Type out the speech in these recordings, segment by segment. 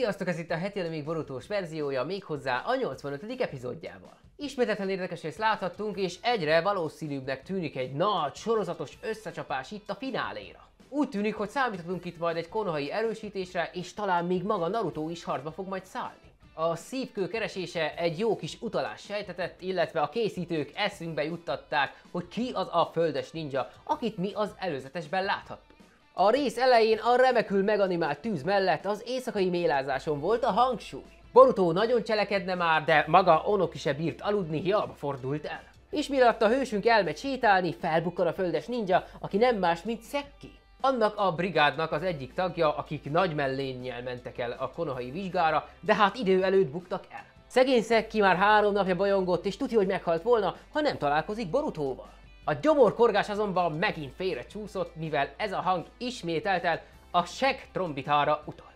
Sziasztok, ez itt a heti még borutós verziója, méghozzá a 85. epizódjával. Ismételten érdekes részt láthattunk, és egyre valószínűbbnek tűnik egy nagy, sorozatos összecsapás itt a fináléra. Úgy tűnik, hogy számíthatunk itt majd egy konohai erősítésre, és talán még maga Naruto is harcba fog majd szállni. A szívkő keresése egy jó kis utalás sejtetett, illetve a készítők eszünkbe juttatták, hogy ki az a földes ninja, akit mi az előzetesben láthattunk. A rész elején a remekül meganimált tűz mellett az éjszakai mélázáson volt a hangsúly. Boruto nagyon cselekedne már, de maga Onoki se bírt aludni, hiába fordult el. És miatt a hősünk elmegy sétálni, felbukkan a földes ninja, aki nem más, mint Sekki. Annak a brigádnak az egyik tagja, akik nagy mellénnyel mentek el a konohai vizsgára, de hát idő előtt buktak el. Szegény Sekki már 3 napja bajongott, és tudja, hogy meghalt volna, ha nem találkozik Borutóval. A gyomorkorgás azonban megint félrecsúszott, mivel ez a hang ismételten a seg trombitára utalt.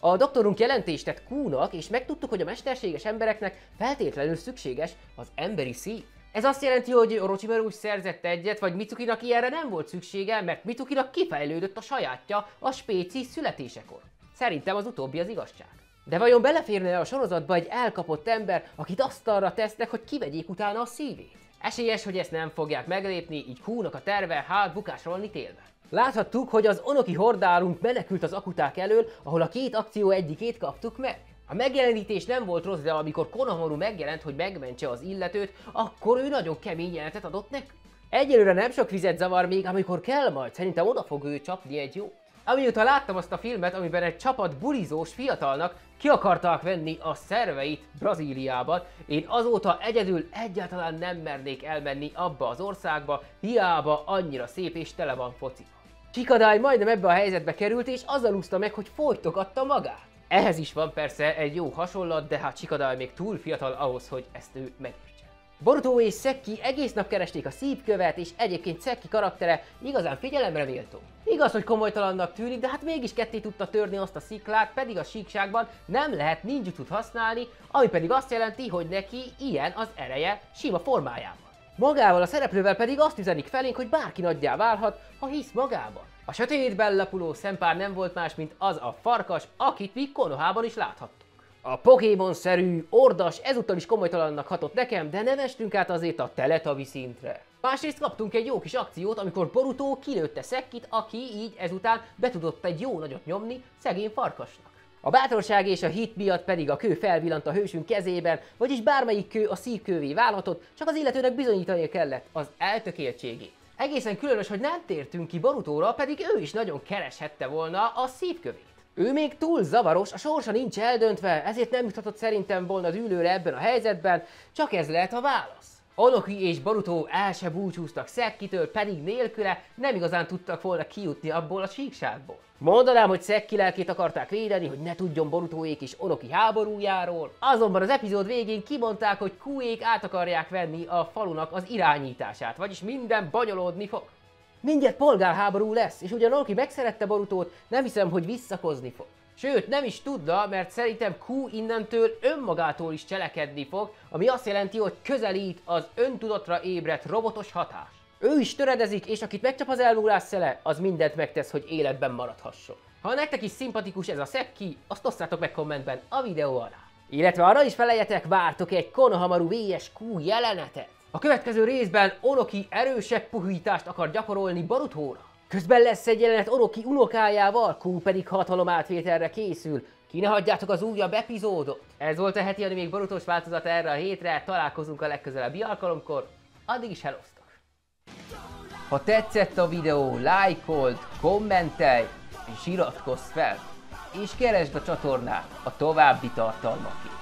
A doktorunk jelentést tett Kūnak, és megtudtuk, hogy a mesterséges embereknek feltétlenül szükséges az emberi szív. Ez azt jelenti, hogy Orochimaru is szerzett egyet, vagy Mitsukinak ilyenre nem volt szüksége, mert Mitsukinak kifejlődött a sajátja a spéci születésekor. Szerintem az utóbbi az igazság. De vajon beleférne a sorozatba egy elkapott ember, akit asztalra tesznek, hogy kivegyék utána a szívét? Esélyes, hogy ezt nem fogják meglépni, így Kūnak a terve, hát bukásra van ítélve. Láthattuk, hogy az Onoki hordálunk menekült az akuták elől, ahol a 2 akció egyikét kaptuk meg. A megjelenítés nem volt rossz, de amikor Konohamaru megjelent, hogy megmentse az illetőt, akkor ő nagyon kemény jelenetet adott nekünk. Egyelőre nem sok vizet zavar még, amikor kell majd, szerintem oda fog ő csapni egy jót. Amióta láttam azt a filmet, amiben egy csapat bulizós fiatalnak ki akarták venni a szerveit Brazíliában, én azóta egyedül egyáltalán nem mernék elmenni abba az országba, hiába annyira szép és tele van foci. Shikadai majdnem ebbe a helyzetbe került, és azzal úszta meg, hogy folytogatta magát. Ehhez is van persze egy jó hasonlat, de hát Shikadai még túl fiatal ahhoz, hogy ezt ő megértse. Boruto és Sekki egész nap keresték a szívkövet, és egyébként Sekki karaktere igazán figyelemre méltó. Igaz, hogy komolytalannak tűnik, de hát mégis ketté tudta törni azt a sziklát, pedig a síkságban nem lehet ninjutut használni, ami pedig azt jelenti, hogy neki ilyen az ereje sima formájában. Magával a szereplővel pedig azt üzenik felénk, hogy bárki nagyjá válhat, ha hisz magában. A sötétben lapuló szempár nem volt más, mint az a farkas, akit mi Konohában is láthattuk. A Pokémon-szerű ordas ezúttal is komolytalannak hatott nekem, de nem estünk át azért a teletavi szintre. Másrészt kaptunk egy jó kis akciót, amikor Boruto kilőtte Sekkit, aki így ezután be tudott egy jó nagyot nyomni szegény farkasnak. A bátorság és a hit miatt pedig a kő felvillant a hősünk kezében, vagyis bármelyik kő a szívkővé válhatott, csak az illetőnek bizonyítania kellett az eltökéltségét. Egészen különös, hogy nem tértünk ki Borutóra, pedig ő is nagyon kereshette volna a szívkövét. Ő még túl zavaros, a sorsa nincs eldöntve, ezért nem juthatott szerintem volna dűlőre ebben a helyzetben, csak ez lehet a válasz. Onoki és Boruto el se búcsúztak Sekkitől, pedig nélküle nem igazán tudtak volna kijutni abból a síkságból. Mondanám, hogy Sekki lelkét akarták védeni, hogy ne tudjon Borutoék és Onoki háborújáról, azonban az epizód végén kimondták, hogy Kūék át akarják venni a falunak az irányítását, vagyis minden bonyolódni fog. Mindjárt polgárháború lesz, és ugyan Onoki megszerette Borutót, nem hiszem, hogy visszakozni fog. Sőt, nem is tudna, mert szerintem Kū innentől önmagától is cselekedni fog, ami azt jelenti, hogy közelít az öntudatra ébredt robotos hatás. Ő is töredezik, és akit megcsap az elmúlás szele, az mindent megtesz, hogy életben maradhasson. Ha nektek is szimpatikus ez a Sekki, azt osszátok meg kommentben a videó alá. Illetve arra is felejjetek, vártok egy Konohamaru vs Kū jelenetet. A következő részben Onoki erősebb puhítást akar gyakorolni Borutóra. Közben lesz egy jelenet Onoki unokájával, Kū pedig hatalomátvételre készül. Ki ne hagyjátok az újabb epizódot! Ez volt a heti még borutós változata erre a hétre, találkozunk a legközelebbi alkalomkor, addig is heloztok! Ha tetszett a videó, lájkold, kommentelj és iratkozz fel! És keresd a csatornát a további tartalmakért!